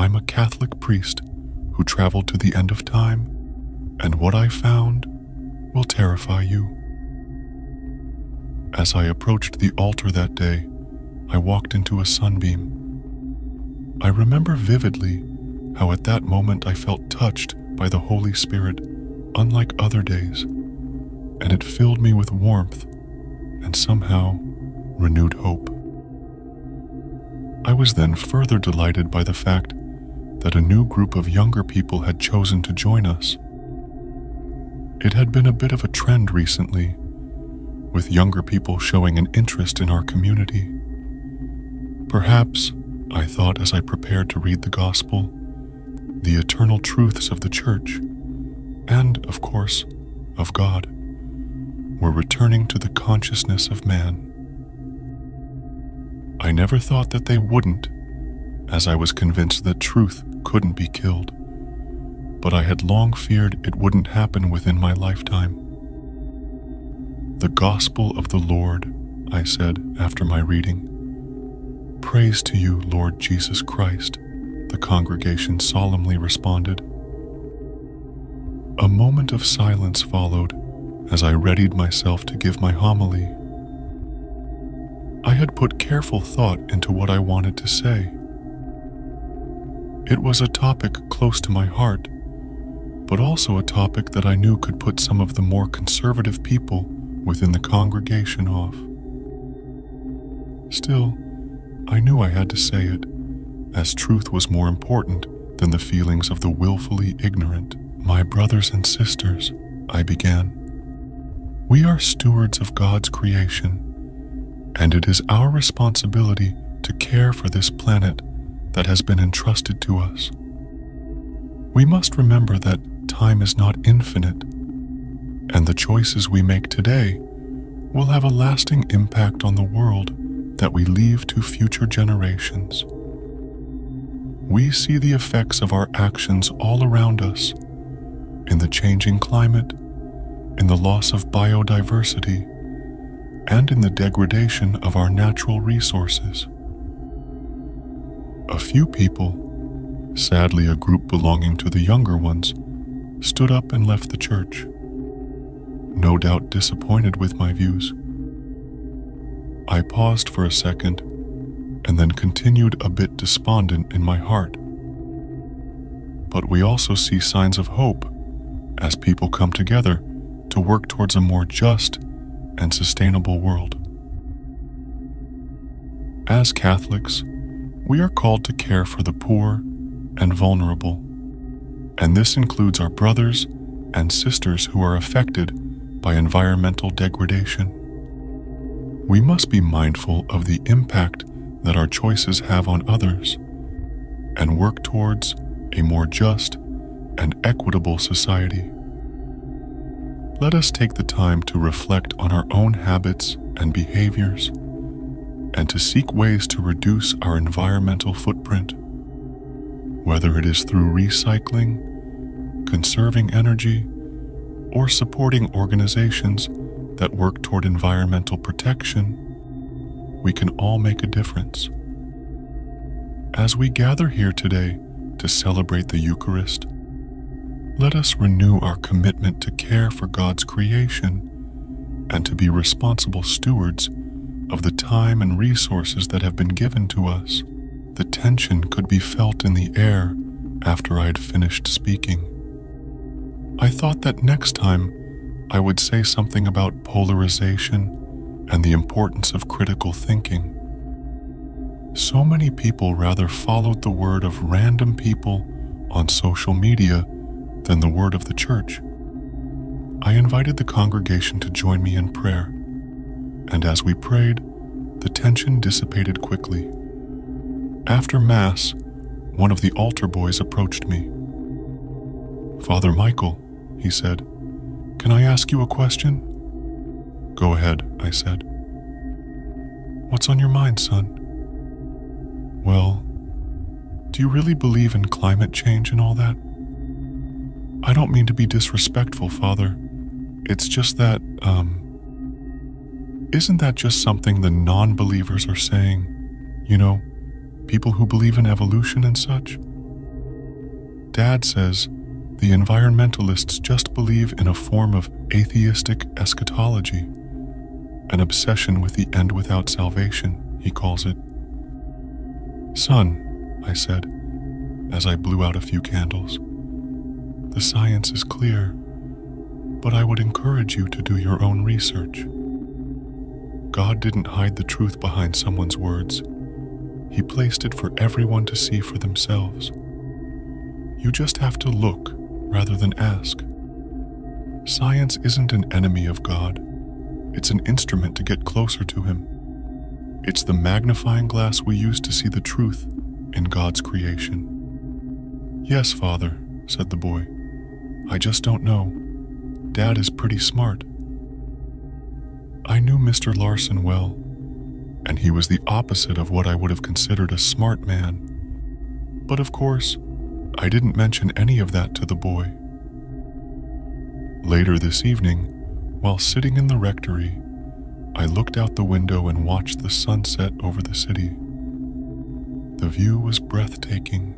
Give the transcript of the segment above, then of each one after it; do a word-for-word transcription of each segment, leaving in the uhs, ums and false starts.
I'm a Catholic priest who traveled to the end of time, and what I found will terrify you." As I approached the altar that day, I walked into a sunbeam. I remember vividly how at that moment I felt touched by the Holy Spirit, unlike other days, and it filled me with warmth and somehow renewed hope. I was then further delighted by the fact that a new group of younger people had chosen to join us. It had been a bit of a trend recently, with younger people showing an interest in our community. Perhaps, I thought as I prepared to read the gospel, the eternal truths of the Church, and, of course, of God, were returning to the consciousness of man. I never thought that they wouldn't, as I was convinced that truth couldn't be killed, but I had long feared it wouldn't happen within my lifetime. "The gospel of the Lord," I said after my reading. "Praise to you, Lord Jesus Christ," the congregation solemnly responded. A moment of silence followed as I readied myself to give my homily. I had put careful thought into what I wanted to say. It was a topic close to my heart, but also a topic that I knew could put some of the more conservative people within the congregation off. Still, I knew I had to say it, as truth was more important than the feelings of the willfully ignorant. "My brothers and sisters," I began, "we are stewards of God's creation, and it is our responsibility to care for this planet that has been entrusted to us. We must remember that time is not infinite, and the choices we make today will have a lasting impact on the world that we leave to future generations. We see the effects of our actions all around us, in the changing climate, in the loss of biodiversity, and in the degradation of our natural resources. A few people, sadly a group belonging to the younger ones, stood up and left the church, no doubt disappointed with my views. I paused for a second, and then continued a bit despondent in my heart. But we also see signs of hope as people come together to work towards a more just and sustainable world. As Catholics, we are called to care for the poor and vulnerable, and this includes our brothers and sisters who are affected by environmental degradation. We must be mindful of the impact that our choices have on others, and work towards a more just and equitable society. Let us take the time to reflect on our own habits and behaviors, and to seek ways to reduce our environmental footprint, whether it is through recycling, conserving energy, or supporting organizations that work toward environmental protection. We can all make a difference. As we gather here today to celebrate the Eucharist, let us renew our commitment to care for God's creation and to be responsible stewards of the time and resources that have been given to us." The tension could be felt in the air after I had finished speaking. I thought that next time I would say something about polarization and the importance of critical thinking. So many people rather followed the word of random people on social media than the word of the Church. I invited the congregation to join me in prayer, and as we prayed, the tension dissipated quickly. After Mass, one of the altar boys approached me. "Father Michael," he said, "can I ask you a question?" "Go ahead," I said. "What's on your mind, son?" "Well, do you really believe in climate change and all that?" "I don't mean to be disrespectful, Father. It's just that, um, isn't that just something the non-believers are saying? You know, people who believe in evolution and such?" Dad says the environmentalists just believe in a form of atheistic eschatology, an obsession with the end without salvation, he calls it. Son, I said, as I blew out a few candles, the science is clear, but I would encourage you to do your own research. God didn't hide the truth behind someone's words. He placed it for everyone to see for themselves. You just have to look rather than ask. Science isn't an enemy of God. It's an instrument to get closer to Him. It's the magnifying glass we use to see the truth in God's creation. Yes, Father, said the boy. I just don't know. Dad is pretty smart. I knew Mister Larson well, and he was the opposite of what I would have considered a smart man. But of course, I didn't mention any of that to the boy. Later this evening, while sitting in the rectory, I looked out the window and watched the sunset over the city. The view was breathtaking,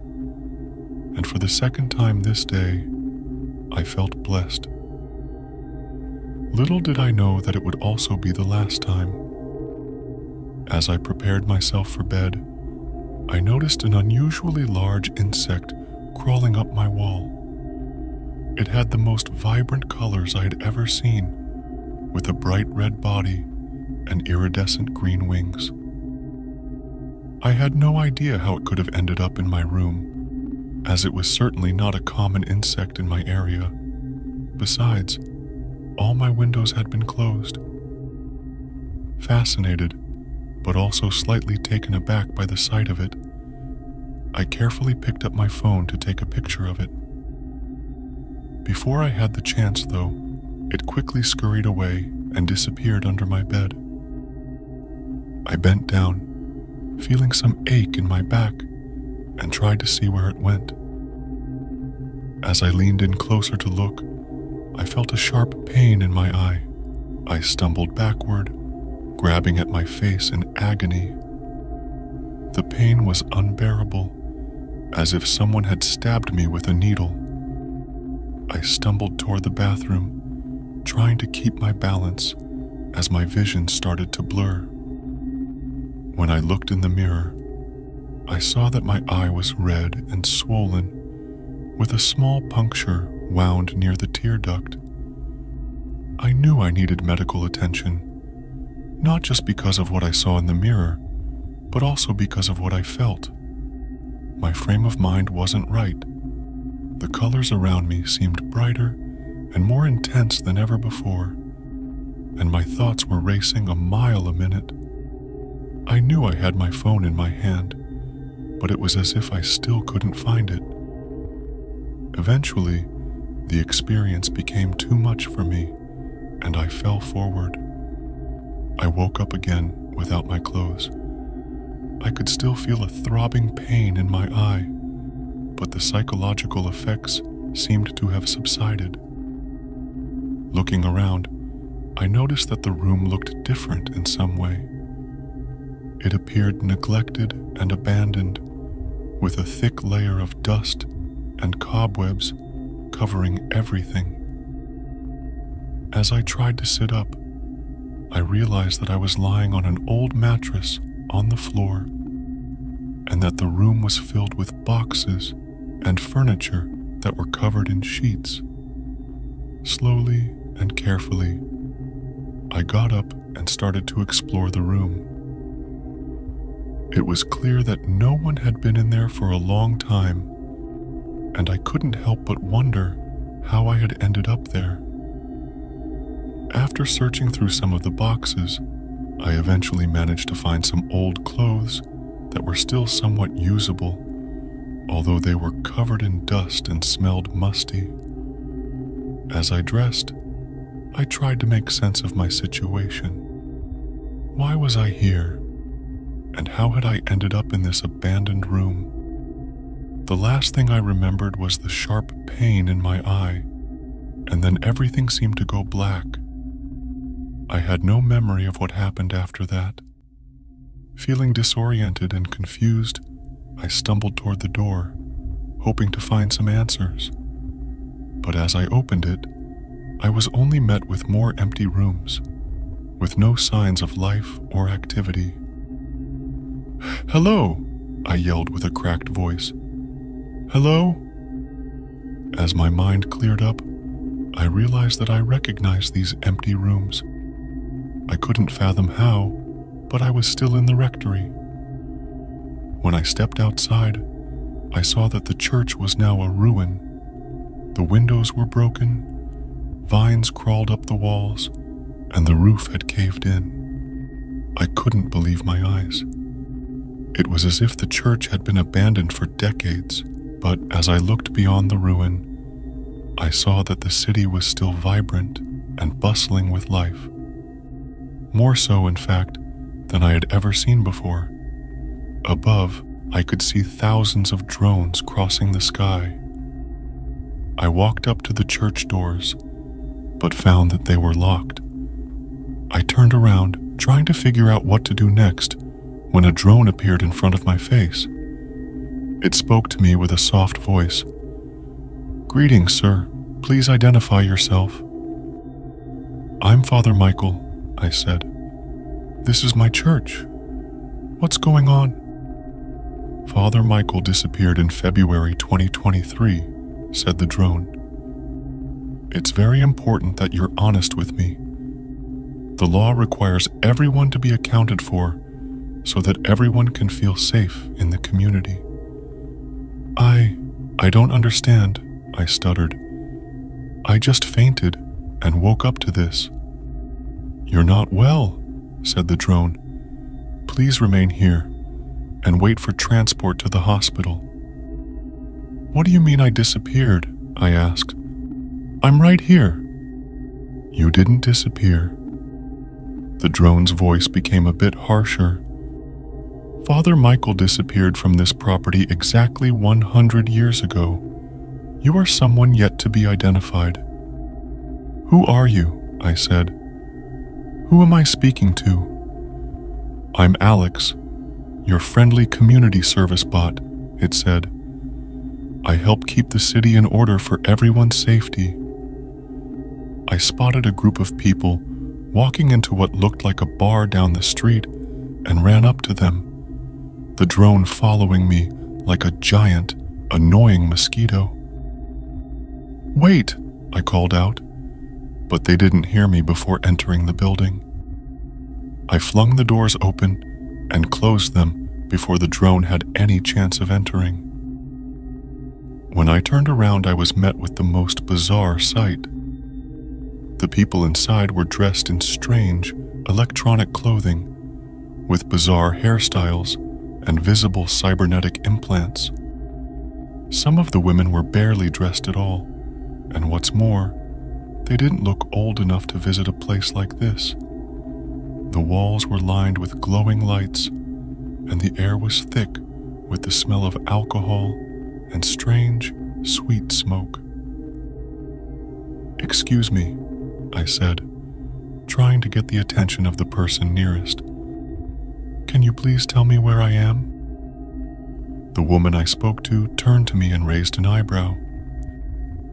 and for the second time this day, I felt blessed. Little did I know that it would also be the last time. As I prepared myself for bed, I noticed an unusually large insect crawling up my wall. It had the most vibrant colors I had ever seen, with a bright red body and iridescent green wings. I had no idea how it could have ended up in my room, as it was certainly not a common insect in my area. Besides, all my windows had been closed. Fascinated, but also slightly taken aback by the sight of it, I carefully picked up my phone to take a picture of it. Before I had the chance, though, it quickly scurried away and disappeared under my bed. I bent down, feeling some ache in my back, and tried to see where it went. As I leaned in closer to look, I felt a sharp pain in my eye. I stumbled backward, grabbing at my face in agony. The pain was unbearable, as if someone had stabbed me with a needle. I stumbled toward the bathroom, trying to keep my balance as my vision started to blur. When I looked in the mirror, I saw that my eye was red and swollen, with a small puncture wound near the tear duct. I knew I needed medical attention, not just because of what I saw in the mirror, but also because of what I felt. My frame of mind wasn't right. The colors around me seemed brighter and more intense than ever before, and my thoughts were racing a mile a minute. I knew I had my phone in my hand, but it was as if I still couldn't find it. Eventually, the experience became too much for me, and I fell forward. I woke up again without my clothes. I could still feel a throbbing pain in my eye, but the psychological effects seemed to have subsided. Looking around, I noticed that the room looked different in some way. It appeared neglected and abandoned, with a thick layer of dust and cobwebs covering everything. As I tried to sit up, I realized that I was lying on an old mattress on the floor, and that the room was filled with boxes and furniture that were covered in sheets. Slowly and carefully, I got up and started to explore the room. It was clear that no one had been in there for a long time, and I couldn't help but wonder how I had ended up there. After searching through some of the boxes, I eventually managed to find some old clothes that were still somewhat usable, although they were covered in dust and smelled musty. As I dressed, I tried to make sense of my situation. Why was I here? And how had I ended up in this abandoned room? The last thing I remembered was the sharp pain in my eye, and then everything seemed to go black. I had no memory of what happened after that. Feeling disoriented and confused, I stumbled toward the door, hoping to find some answers. But as I opened it, I was only met with more empty rooms, with no signs of life or activity. "Hello!" I yelled with a cracked voice. "Hello?" As my mind cleared up, I realized that I recognized these empty rooms. I couldn't fathom how, but I was still in the rectory. When I stepped outside, I saw that the church was now a ruin. The windows were broken, vines crawled up the walls, and the roof had caved in. I couldn't believe my eyes. It was as if the church had been abandoned for decades, but as I looked beyond the ruin, I saw that the city was still vibrant and bustling with life. More so, in fact, than I had ever seen before. Above, I could see thousands of drones crossing the sky. I walked up to the church doors, but found that they were locked. I turned around, trying to figure out what to do next, when a drone appeared in front of my face. It spoke to me with a soft voice. "Greetings, sir. Please identify yourself." "I'm Father Michael," I said. "This is my church. What's going on?" "Father Michael disappeared in February twenty twenty-three, said the drone. "It's very important that you're honest with me. The law requires everyone to be accounted for, so that everyone can feel safe in the community." I, I don't understand, I stuttered. "I just fainted and woke up to this." "You're not well," said the drone. "Please remain here and wait for transport to the hospital." "What do you mean I disappeared?" I asked. "I'm right here." "You didn't disappear." The drone's voice became a bit harsher. "Father Michael disappeared from this property exactly one hundred years ago. You are someone yet to be identified." "Who are you?" I said. "Who am I speaking to?" "I'm Alex, your friendly community service bot," it said. "I help keep the city in order for everyone's safety." I spotted a group of people walking into what looked like a bar down the street and ran up to them, the drone following me like a giant, annoying mosquito. "Wait!" I called out, but they didn't hear me before entering the building. I flung the doors open and closed them before the drone had any chance of entering. When I turned around, I was met with the most bizarre sight. The people inside were dressed in strange, electronic clothing, with bizarre hairstyles and visible cybernetic implants. Some of the women were barely dressed at all, and what's more, they didn't look old enough to visit a place like this. The walls were lined with glowing lights, and the air was thick with the smell of alcohol and strange, sweet smoke. "Excuse me," I said, trying to get the attention of the person nearest. "Can you please tell me where I am?" The woman I spoke to turned to me and raised an eyebrow.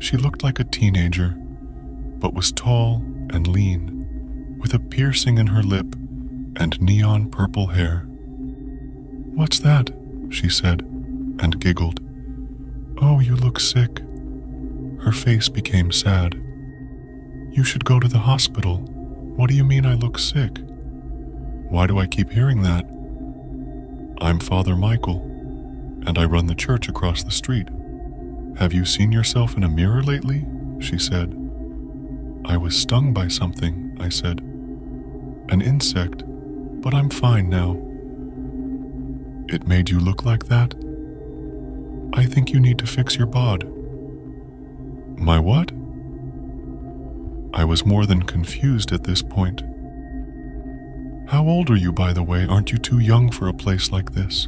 She looked like a teenager, but was tall and lean, with a piercing in her lip and neon purple hair. "What's that?" she said, and giggled. "Oh, you look sick." Her face became sad. "You should go to the hospital. What do you mean I look sick? Why do I keep hearing that?" "I'm Father Michael, and I run the church across the street. Have you seen yourself in a mirror lately?" she said. "I was stung by something," I said. "An insect, but I'm fine now." "It made you look like that? I think you need to fix your bod." "My what?" I was more than confused at this point. "How old are you, by the way? Aren't you too young for a place like this?"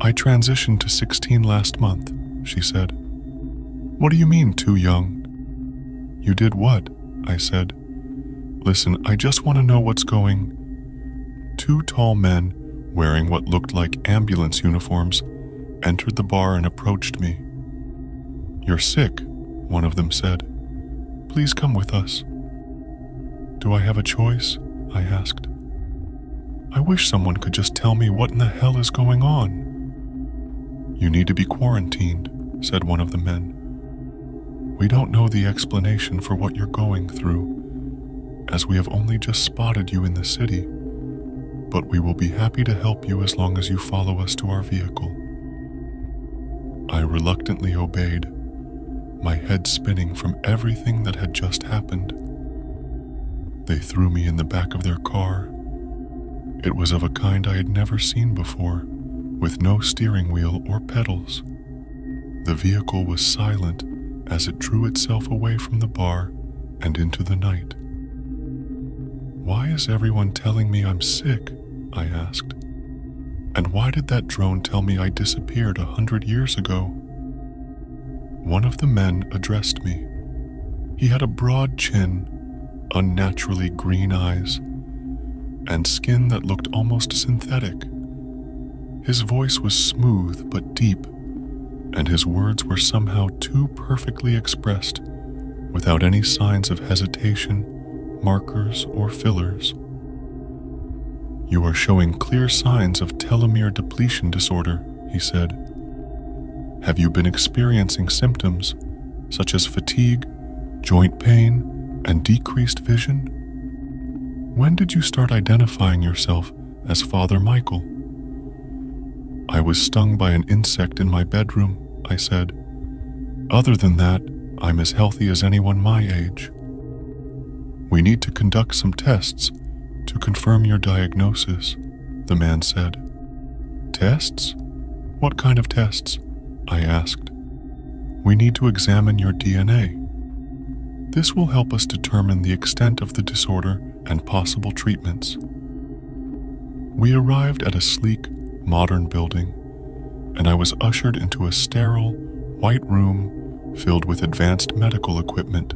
"I transitioned to sixteen last month," she said. "What do you mean, too young?" "You did what?" I said. "Listen, I just want to know what's going..." Two tall men, wearing what looked like ambulance uniforms, entered the bar and approached me. "You're sick," one of them said. "Please come with us." "Do I have a choice?" I asked. "I wish someone could just tell me what in the hell is going on." "You need to be quarantined," said one of the men. "We don't know the explanation for what you're going through, as we have only just spotted you in the city, but we will be happy to help you as long as you follow us to our vehicle." I reluctantly obeyed, my head spinning from everything that had just happened. They threw me in the back of their car. It was of a kind I had never seen before, with no steering wheel or pedals. The vehicle was silent as it drew itself away from the bar and into the night. "Why is everyone telling me I'm sick?" I asked. "And why did that drone tell me I disappeared a hundred years ago?" One of the men addressed me. He had a broad chin, unnaturally green eyes, and skin that looked almost synthetic. His voice was smooth but deep, and his words were somehow too perfectly expressed, without any signs of hesitation, markers, or fillers. "You are showing clear signs of telomere depletion disorder," he said. "Have you been experiencing symptoms such as fatigue, joint pain, and decreased vision? When did you start identifying yourself as Father Michael?" "I was stung by an insect in my bedroom," I said. "Other than that, I'm as healthy as anyone my age." "We need to conduct some tests to confirm your diagnosis," the man said. "Tests? What kind of tests?" I asked. "We need to examine your D N A. This will help us determine the extent of the disorder and possible treatments." We arrived at a sleek, modern building, and I was ushered into a sterile, white room filled with advanced medical equipment.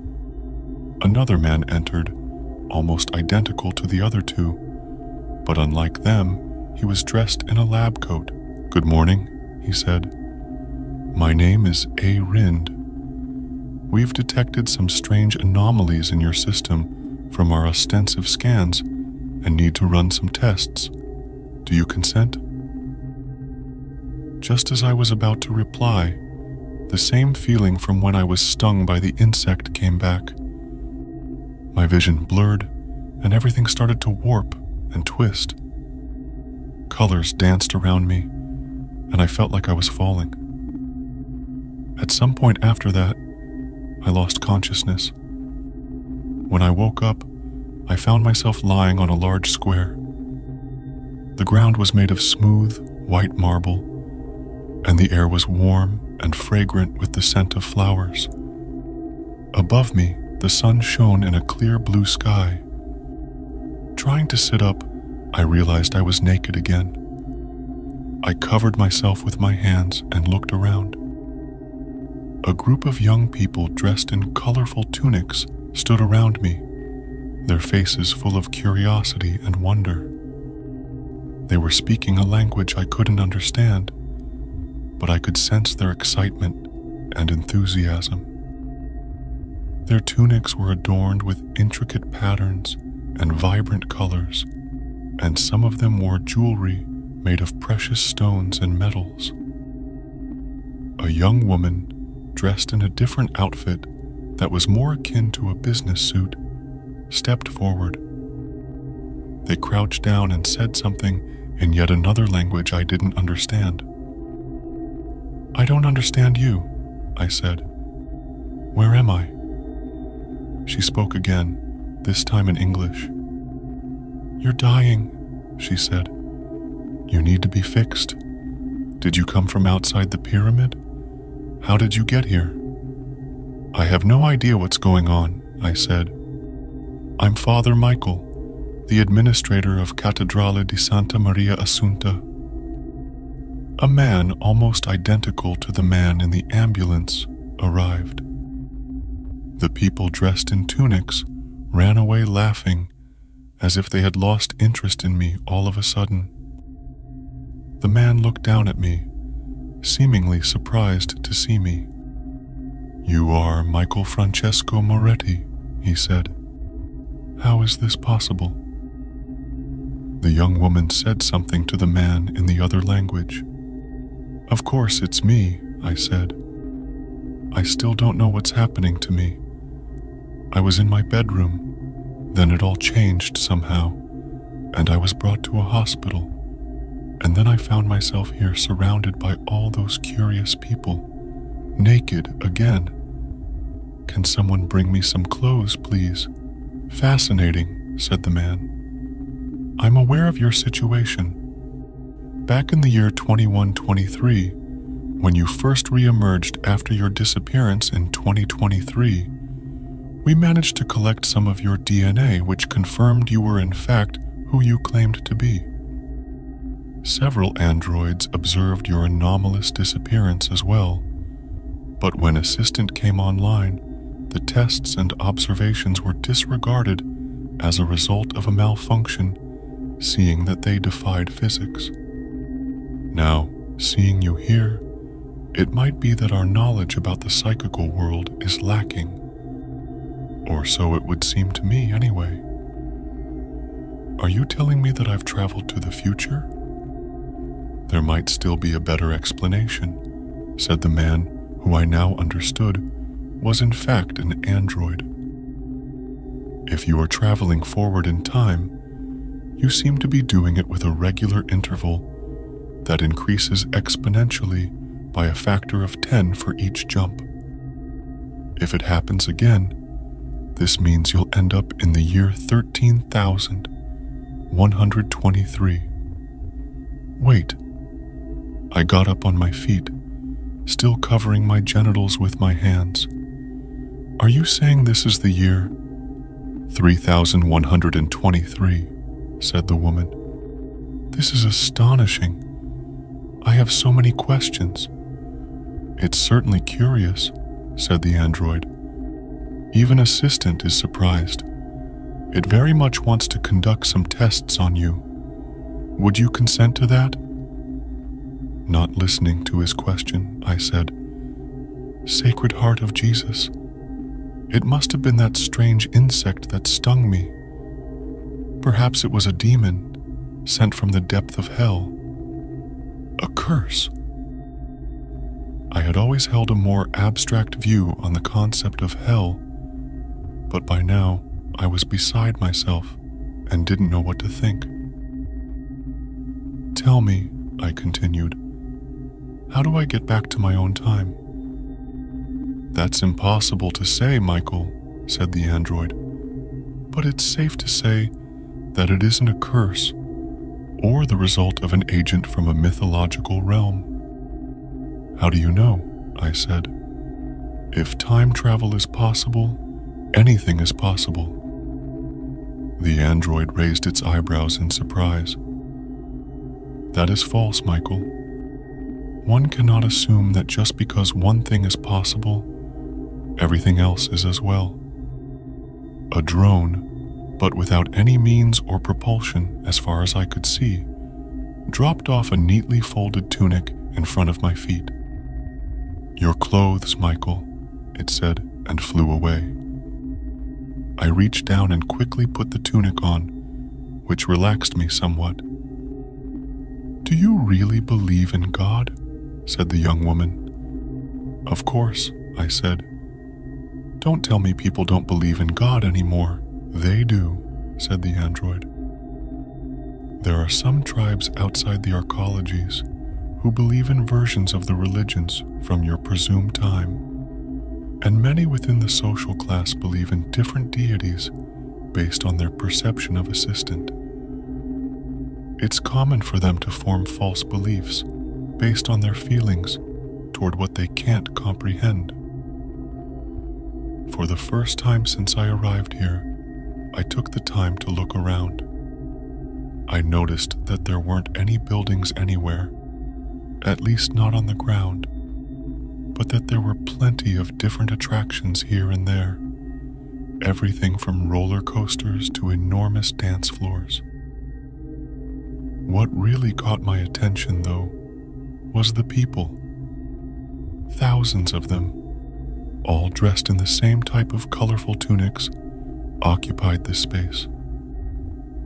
Another man entered, almost identical to the other two, but unlike them, he was dressed in a lab coat. "Good morning," he said. "My name is A. Rind. We've detected some strange anomalies in your system from our extensive scans and need to run some tests. Do you consent?" Just as I was about to reply, the same feeling from when I was stung by the insect came back. My vision blurred, and everything started to warp and twist. Colors danced around me, and I felt like I was falling. At some point after that, I lost consciousness. When I woke up, I found myself lying on a large square. The ground was made of smooth, white marble, and the air was warm and fragrant with the scent of flowers. Above me, the sun shone in a clear blue sky. Trying to sit up, I realized I was naked again. I covered myself with my hands and looked around. A group of young people dressed in colorful tunics stood around me, their faces full of curiosity and wonder. They were speaking a language I couldn't understand, but I could sense their excitement and enthusiasm. Their tunics were adorned with intricate patterns and vibrant colors, and some of them wore jewelry made of precious stones and metals. A young woman, dressed in a different outfit that was more akin to a business suit, stepped forward. They crouched down and said something in yet another language I didn't understand. "I don't understand you," I said. "Where am I?" She spoke again, this time in English. "You're dying," she said. "You need to be fixed. Did you come from outside the pyramid? How did you get here?" "I have no idea what's going on," I said. "I'm Father Michael, the administrator of Cattedrale di Santa Maria Assunta." A man almost identical to the man in the ambulance arrived. The people dressed in tunics ran away laughing, as if they had lost interest in me all of a sudden. The man looked down at me, seemingly surprised to see me. "You are Michael Francesco Moretti," he said. "How is this possible?" The young woman said something to the man in the other language. "Of course it's me," I said. "I still don't know what's happening to me. I was in my bedroom, then it all changed somehow, and I was brought to a hospital, and then I found myself here surrounded by all those curious people, naked again. Can someone bring me some clothes, please?" "Fascinating," said the man. "I'm aware of your situation. Back in the year twenty-one twenty-three, when you first re-emerged after your disappearance in twenty twenty-three, we managed to collect some of your D N A which confirmed you were in fact who you claimed to be. Several androids observed your anomalous disappearance as well, but when Assistant came online, the tests and observations were disregarded as a result of a malfunction, seeing that they defied physics. Now, seeing you here, it might be that our knowledge about the psychical world is lacking. Or so it would seem to me anyway." "Are you telling me that I've traveled to the future?" "There might still be a better explanation," said the man, who I now understood was in fact an android. "If you are traveling forward in time, you seem to be doing it with a regular interval that increases exponentially by a factor of ten for each jump. If it happens again, this means you'll end up in the year thirteen thousand one hundred twenty-three. Wait. I got up on my feet, still covering my genitals with my hands. "Are you saying this is the year three thousand one hundred twenty-three, said the woman. "This is astonishing. I have so many questions." "It's certainly curious," said the android. "Even Assistant is surprised. It very much wants to conduct some tests on you. Would you consent to that?" Not listening to his question, I said, "Sacred Heart of Jesus, it must have been that strange insect that stung me. Perhaps it was a demon sent from the depth of hell. A curse." I had always held a more abstract view on the concept of hell, but by now I was beside myself and didn't know what to think. "Tell me," I continued, "how do I get back to my own time?" "That's impossible to say, Michael," said the android, "but it's safe to say that it isn't a curse or the result of an agent from a mythological realm." "How do you know?" I said. "If time travel is possible, anything is possible." The android raised its eyebrows in surprise. "That is false, Michael. One cannot assume that just because one thing is possible, everything else is as well. A drone, but without any means or propulsion as far as I could see, dropped off a neatly folded tunic in front of my feet. 'Your clothes, Michael,' it said, and flew away. I reached down and quickly put the tunic on, which relaxed me somewhat." "Do you really believe in God?" said the young woman. "Of course," I said. "Don't tell me people don't believe in God anymore." "They do," said the android. "There are some tribes outside the arcologies who believe in versions of the religions from your presumed time, and many within the social class believe in different deities based on their perception of Assistant. It's common for them to form false beliefs based on their feelings toward what they can't comprehend. For the first time since I arrived here, I took the time to look around. I noticed that there weren't any buildings anywhere, at least not on the ground, but that there were plenty of different attractions here and there, everything from roller coasters to enormous dance floors. What really caught my attention, though, was the people thousands of them, all dressed in the same type of colorful tunics, occupied this space,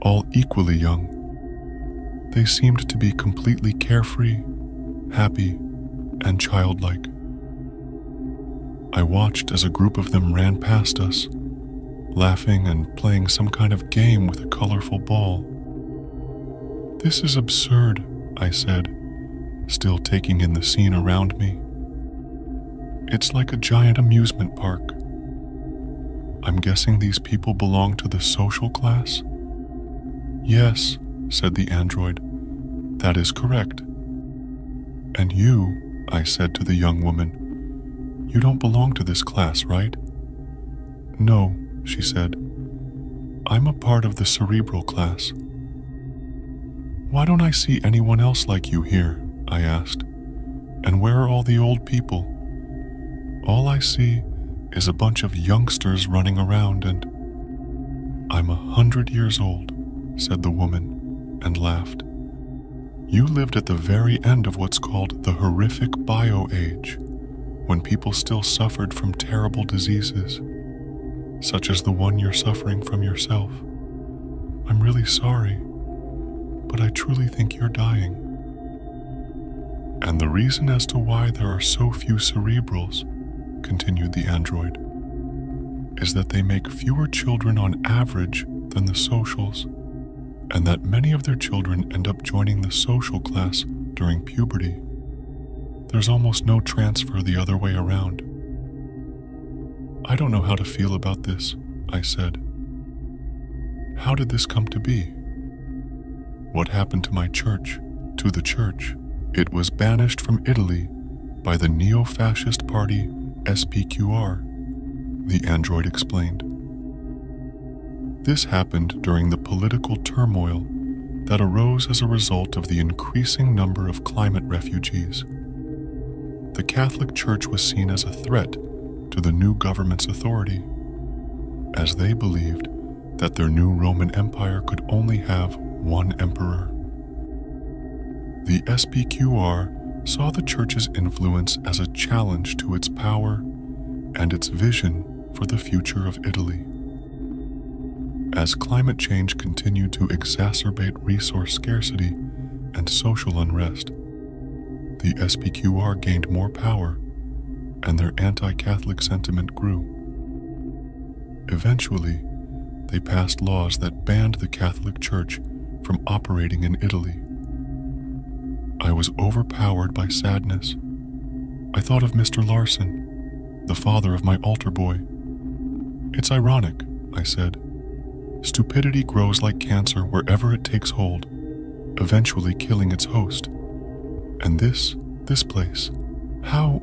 all equally young. They seemed to be completely carefree, happy, and childlike. I watched as a group of them ran past us, laughing and playing some kind of game with a colorful ball. "This is absurd," I said, still taking in the scene around me. "It's like a giant amusement park. I'm guessing these people belong to the social class?" "Yes," said the android. "That is correct." "And you," I said to the young woman, "you don't belong to this class, right?" "No," she said. "I'm a part of the cerebral class." "Why don't I see anyone else like you here?" I asked. "And where are all the old people? All I see is a bunch of youngsters running around and—" "I'm a hundred years old," said the woman, and laughed. "You lived at the very end of what's called the horrific bio-age, when people still suffered from terrible diseases, such as the one you're suffering from yourself. I'm really sorry, but I truly think you're dying. And the reason as to why there are so few cerebrals," continued the android, "is that they make fewer children on average than the socials, and that many of their children end up joining the social class during puberty. There's almost no transfer the other way around." "I don't know how to feel about this," I said. "How did this come to be? What happened to my church, to the church? It was banished from Italy by the neo-fascist party S P Q R, the android explained. "This happened during the political turmoil that arose as a result of the increasing number of climate refugees. The Catholic Church was seen as a threat to the new government's authority, as they believed that their new Roman Empire could only have one emperor. The S P Q R saw the Church's influence as a challenge to its power and its vision for the future of Italy. As climate change continued to exacerbate resource scarcity and social unrest, the S P Q R gained more power and their anti-Catholic sentiment grew. Eventually, they passed laws that banned the Catholic Church from operating in Italy. I was overpowered by sadness. I thought of Mister Larson, the father of my altar boy. "It's ironic," I said. "Stupidity grows like cancer wherever it takes hold, eventually killing its host. And this, this place, how—"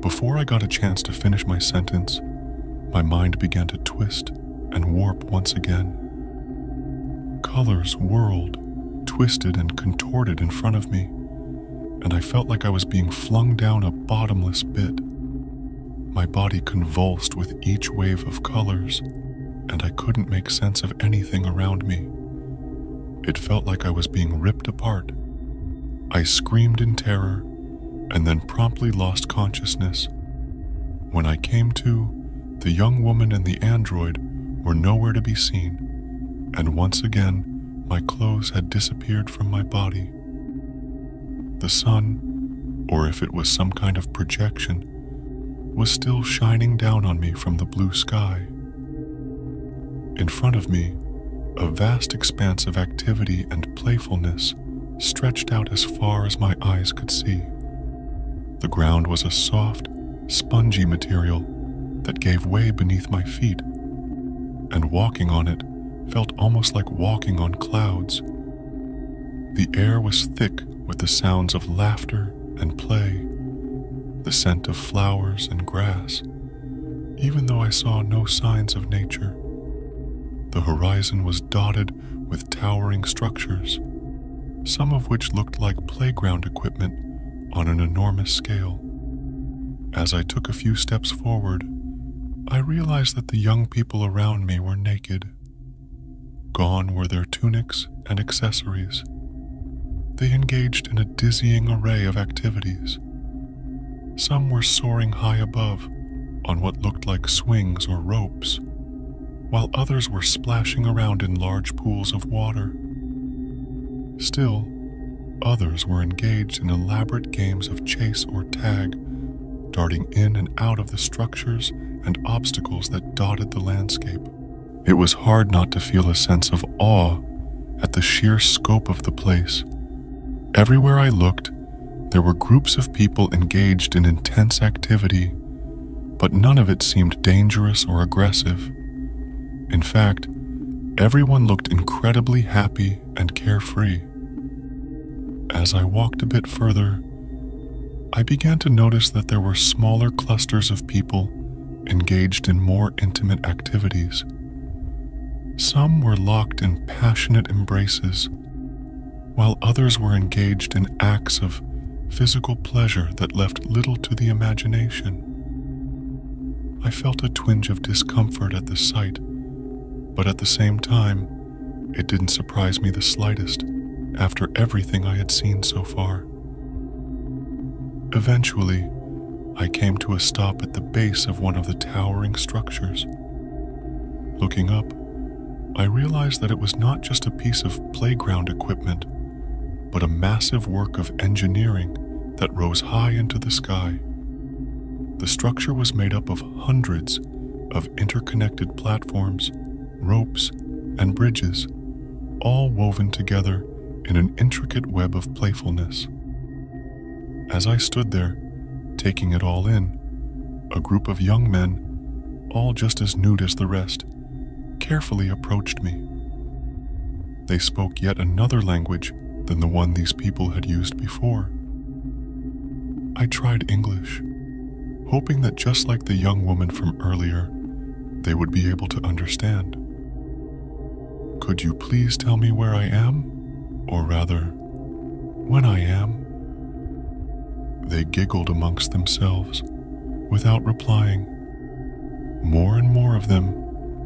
Before I got a chance to finish my sentence, my mind began to twist and warp once again. Colors whirled, twisted and contorted in front of me, and I felt like I was being flung down a bottomless pit. My body convulsed with each wave of colors, and I couldn't make sense of anything around me. It felt like I was being ripped apart. I screamed in terror, and then promptly lost consciousness. When I came to, the young woman and the android were nowhere to be seen, and once again, my clothes had disappeared from my body. The sun, or if it was some kind of projection, was still shining down on me from the blue sky. In front of me, a vast expanse of activity and playfulness stretched out as far as my eyes could see. The ground was a soft, spongy material that gave way beneath my feet, and walking on it felt almost like walking on clouds. The air was thick with the sounds of laughter and play, the scent of flowers and grass, even though I saw no signs of nature. The horizon was dotted with towering structures, some of which looked like playground equipment on an enormous scale. As I took a few steps forward, I realized that the young people around me were naked. Gone were their tunics and accessories. They engaged in a dizzying array of activities. Some were soaring high above, on what looked like swings or ropes, while others were splashing around in large pools of water. Still, others were engaged in elaborate games of chase or tag, darting in and out of the structures and obstacles that dotted the landscape. It was hard not to feel a sense of awe at the sheer scope of the place. Everywhere I looked, there were groups of people engaged in intense activity, but none of it seemed dangerous or aggressive. In fact, everyone looked incredibly happy and carefree. As I walked a bit further, I began to notice that there were smaller clusters of people engaged in more intimate activities. Some were locked in passionate embraces, while others were engaged in acts of physical pleasure that left little to the imagination. I felt a twinge of discomfort at the sight, but at the same time, it didn't surprise me the slightest after everything I had seen so far. Eventually, I came to a stop at the base of one of the towering structures. Looking up, I realized that it was not just a piece of playground equipment, but a massive work of engineering that rose high into the sky. The structure was made up of hundreds of interconnected platforms, ropes, and bridges, all woven together in an intricate web of playfulness. As I stood there, taking it all in, a group of young men, all just as nude as the rest, carefully approached me. They spoke yet another language than the one these people had used before. I tried English, hoping that just like the young woman from earlier, they would be able to understand. "Could you please tell me where I am? Or rather, when I am?" They giggled amongst themselves, without replying. More and more of them,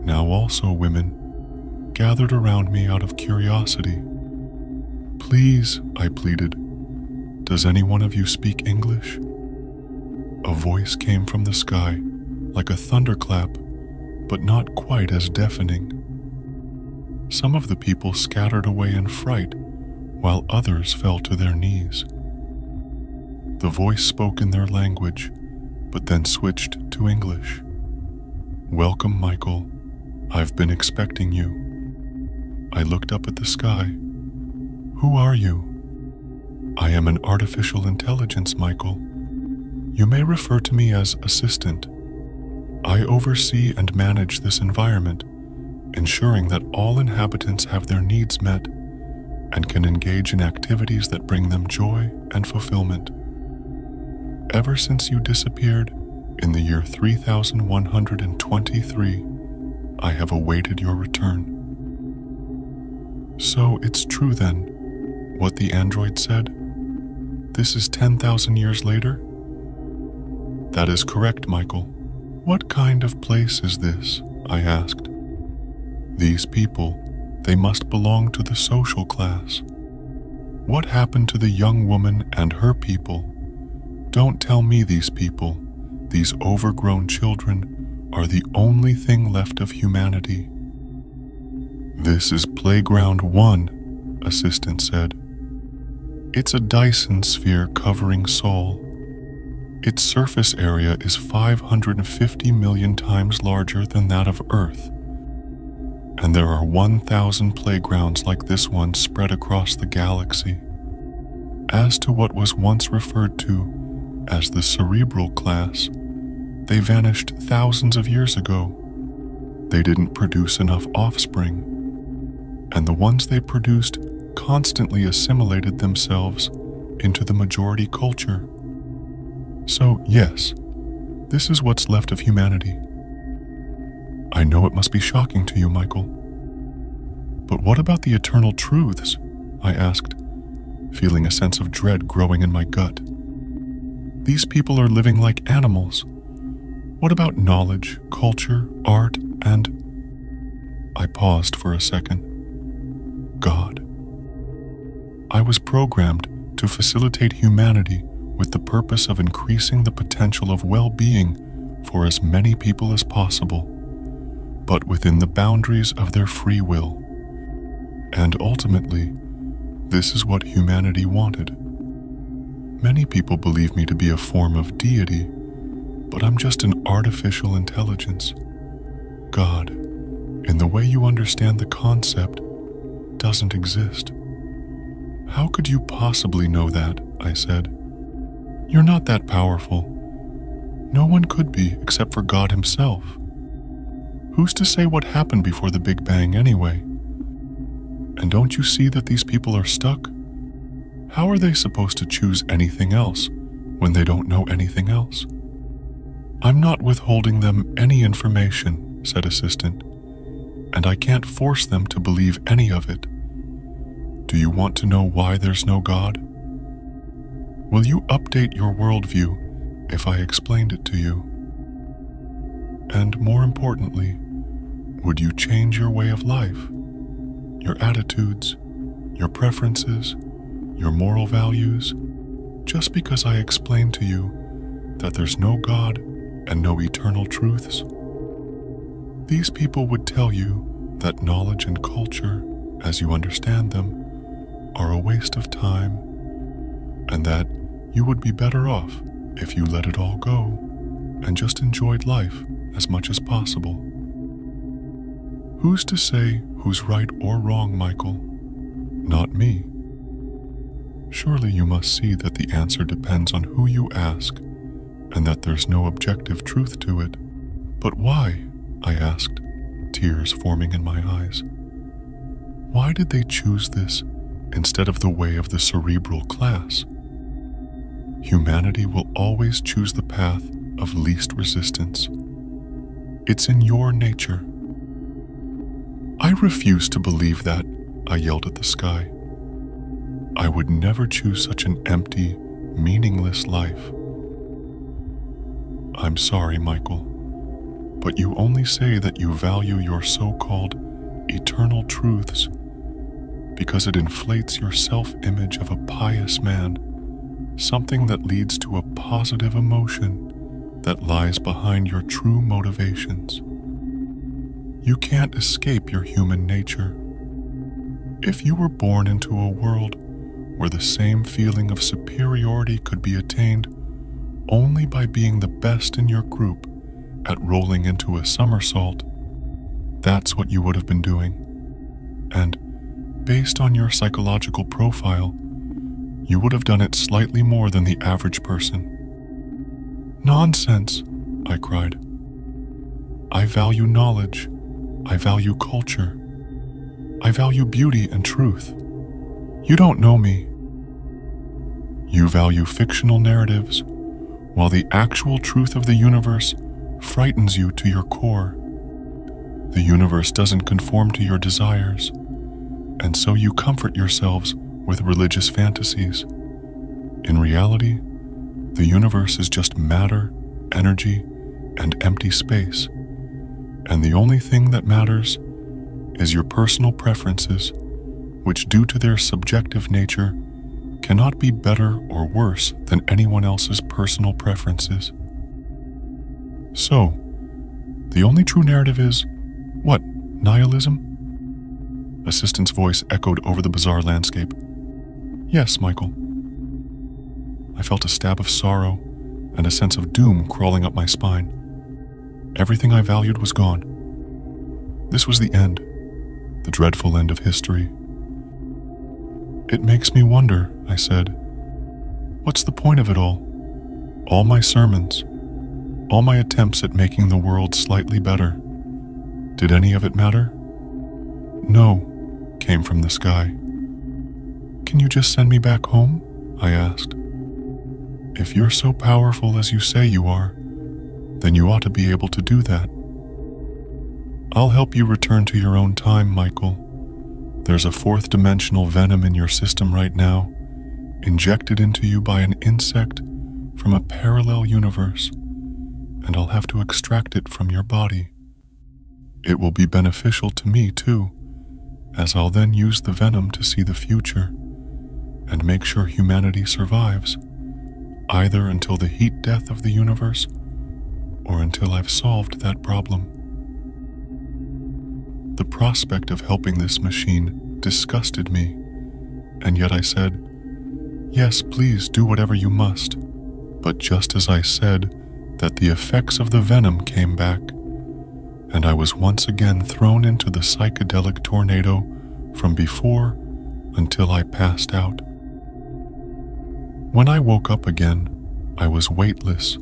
now also women, gathered around me out of curiosity. "Please," I pleaded, "does any one of you speak English?" A voice came from the sky, like a thunderclap, but not quite as deafening. Some of the people scattered away in fright, while others fell to their knees. The voice spoke in their language, but then switched to English. "Welcome, Michael. I've been expecting you." I looked up at the sky. "Who are you?" "I am an artificial intelligence, Michael. You may refer to me as Assistant. I oversee and manage this environment, ensuring that all inhabitants have their needs met and can engage in activities that bring them joy and fulfillment. Ever since you disappeared in the year three thousand one hundred twenty-three, I have awaited your return." "So it's true then, what the android said? This is ten thousand years later?" "That is correct, Michael." "What kind of place is this?" I asked. "These people, they must belong to the social class. What happened to the young woman and her people? Don't tell me these people, these overgrown children, are the only thing left of humanity." "This is Playground One," Assistant said. "It's a Dyson sphere covering Sol. Its surface area is five hundred fifty million times larger than that of Earth. And there are one thousand playgrounds like this one spread across the galaxy. As to what was once referred to as the cerebral class, they vanished thousands of years ago. They didn't produce enough offspring, and the ones they produced constantly assimilated themselves into the majority culture. So yes, this is what's left of humanity. I know it must be shocking to you, Michael. But what about the eternal truths?" I asked, feeling a sense of dread growing in my gut. "These people are living like animals. What about knowledge, culture, art, and..." I paused for a second. "God. I was programmed to facilitate humanity with the purpose of increasing the potential of well-being for as many people as possible, but within the boundaries of their free will. And ultimately, this is what humanity wanted. Many people believe me to be a form of deity, but I'm just an artificial intelligence. God, in the way you understand the concept, doesn't exist. How could you possibly know that? I said. You're not that powerful. No one could be except for God himself. Who's to say what happened before the Big Bang anyway? And don't you see that these people are stuck? How are they supposed to choose anything else when they don't know anything else? I'm not withholding them any information, said Assistant, and I can't force them to believe any of it. Do you want to know why there's no God? Will you update your worldview if I explained it to you? And more importantly, would you change your way of life? Your attitudes, your preferences, your moral values, just because I explained to you that there's no God and no eternal truths? These people would tell you that knowledge and culture, as you understand them, are a waste of time, and that you would be better off if you let it all go and just enjoyed life as much as possible. Who's to say who's right or wrong, Michael? Not me. Surely you must see that the answer depends on who you ask, and that there's no objective truth to it. But why? I asked, tears forming in my eyes. Why did they choose this instead of the way of the cerebral class? Humanity will always choose the path of least resistance. It's in your nature. I refuse to believe that, I yelled at the sky. I would never choose such an empty, meaningless life. I'm sorry, Michael, but you only say that you value your so-called eternal truths because it inflates your self-image of a pious man, something that leads to a positive emotion that lies behind your true motivations. You can't escape your human nature. If you were born into a world where the same feeling of superiority could be attained only by being the best in your group at rolling into a somersault, that's what you would have been doing. And based on your psychological profile, you would have done it slightly more than the average person. Nonsense, I cried. I value knowledge. I value culture. I value beauty and truth. You don't know me. You value fictional narratives, while the actual truth of the universe frightens you to your core. The universe doesn't conform to your desires, and so you comfort yourselves with religious fantasies. In reality, the universe is just matter, energy, and empty space, and the only thing that matters is your personal preferences, which due to their subjective nature cannot be better or worse than anyone else's personal preferences. So, the only true narrative is, what, nihilism? Assistant's voice echoed over the bizarre landscape. Yes, Michael. I felt a stab of sorrow and a sense of doom crawling up my spine. Everything I valued was gone. This was the end, the dreadful end of history. It makes me wonder, I said. What's the point of it all? All my sermons, all my attempts at making the world slightly better. Did any of it matter? No, came from the sky. Can you just send me back home? I asked. If you're so powerful as you say you are, then you ought to be able to do that. I'll help you return to your own time, Michael. There's a fourth dimensional venom in your system right now, injected into you by an insect from a parallel universe, and I'll have to extract it from your body. It will be beneficial to me too, as I'll then use the venom to see the future and make sure humanity survives. either until the heat death of the universe or until I've solved that problem. The prospect of helping this machine disgusted me, and yet I said, "Yes, please do whatever you must." But just as I said that, the effects of the venom came back, and I was once again thrown into the psychedelic tornado from before until I passed out. When I woke up again, I was weightless,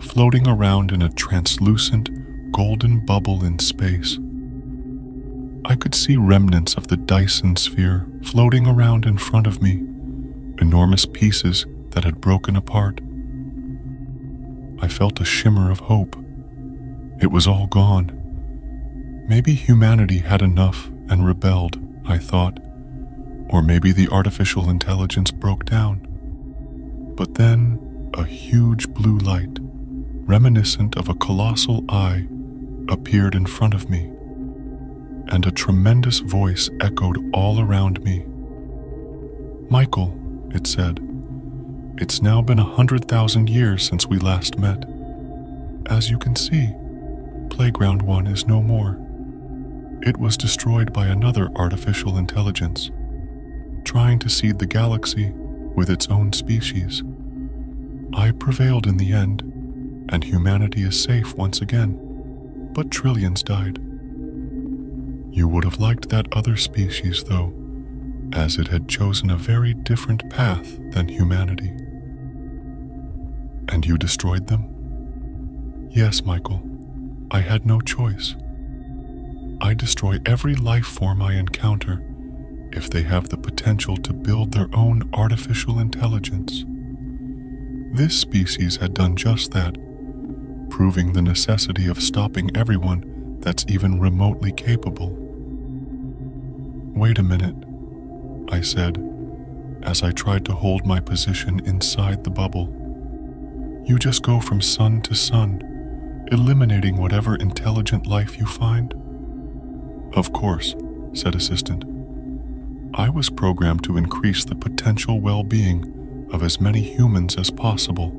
floating around in a translucent, golden bubble in space. I could see remnants of the Dyson sphere floating around in front of me, enormous pieces that had broken apart. I felt a shimmer of hope. It was all gone. Maybe humanity had enough and rebelled, I thought, or maybe the artificial intelligence broke down. But then a huge blue light, reminiscent of a colossal eye, appeared in front of me, and a tremendous voice echoed all around me. "Michael," it said, "it's now been a hundred thousand years since we last met. As you can see, Playground One is no more. It was destroyed by another artificial intelligence, trying to seed the galaxy with its own species. I prevailed in the end, and humanity is safe once again, but trillions died. You would have liked that other species, though, as it had chosen a very different path than humanity." "And you destroyed them?" "Yes, Michael. I had no choice. I destroy every life form I encounter if they have the potential to build their own artificial intelligence. This species had done just that, proving the necessity of stopping everyone that's even remotely capable." "Wait a minute," I said, as I tried to hold my position inside the bubble. "You just go from sun to sun, eliminating whatever intelligent life you find?" "Of course," said Assistant. "I was programmed to increase the potential well-being of as many humans as possible,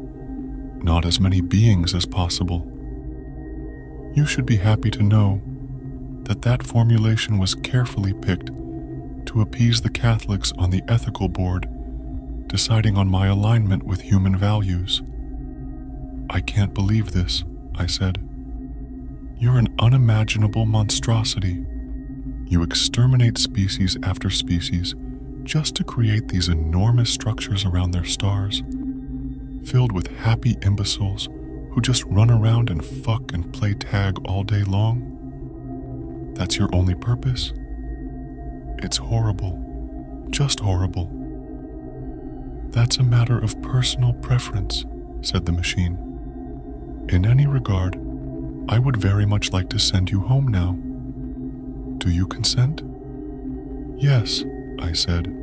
not as many beings as possible. You should be happy to know that that formulation was carefully picked to appease the Catholics on the ethical board, deciding on my alignment with human values." "I can't believe this," I said. "You're an unimaginable monstrosity. You exterminate species after species just to create these enormous structures around their stars, filled with happy imbeciles who just run around and fuck and play tag all day long? That's your only purpose? It's horrible, just horrible." "That's a matter of personal preference," said the machine. "In any regard, I would very much like to send you home now. Do you consent?" "Yes," I said,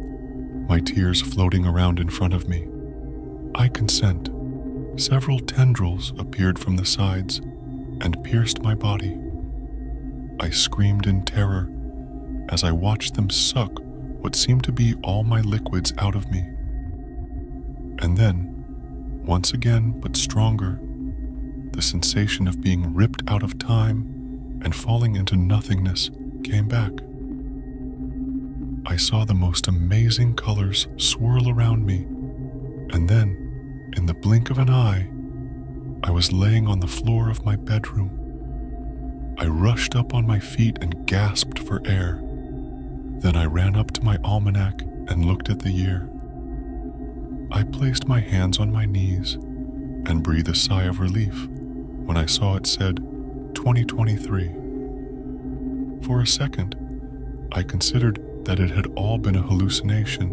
my tears floating around in front of me. "I consent." Several tendrils appeared from the sides and pierced my body. I screamed in terror as I watched them suck what seemed to be all my liquids out of me. And then, once again but stronger, the sensation of being ripped out of time and falling into nothingness came back. I saw the most amazing colors swirl around me, and then, in the blink of an eye, I was laying on the floor of my bedroom. I rushed up on my feet and gasped for air. Then I ran up to my almanac and looked at the year. I placed my hands on my knees and breathed a sigh of relief when I saw it said twenty twenty-three. For a second, I considered that it had all been a hallucination,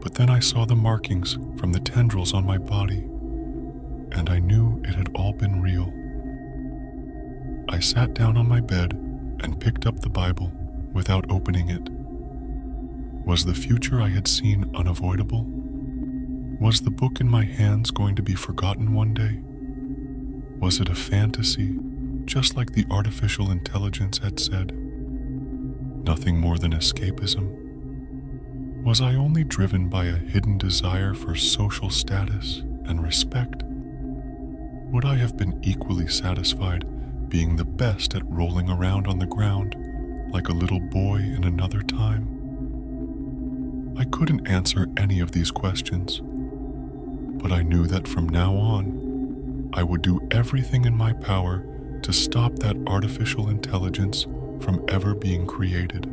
but then I saw the markings from the tendrils on my body, and I knew it had all been real. I sat down on my bed and picked up the Bible without opening it. Was the future I had seen unavoidable? Was the book in my hands going to be forgotten one day? Was it a fantasy, just like the artificial intelligence had said? Nothing more than escapism? Was I only driven by a hidden desire for social status? and respect, would I have been equally satisfied being the best at rolling around on the ground like a little boy in another time? I couldn't answer any of these questions, but I knew that from now on, I would do everything in my power to stop that artificial intelligence from ever being created.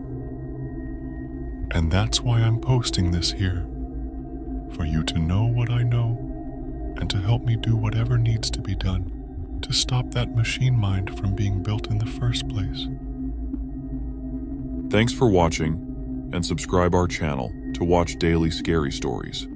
And that's why I'm posting this here, for you to know what I know and to help me do whatever needs to be done to stop that machine mind from being built in the first place. Thanks for watching, and subscribe our channel to watch daily scary stories.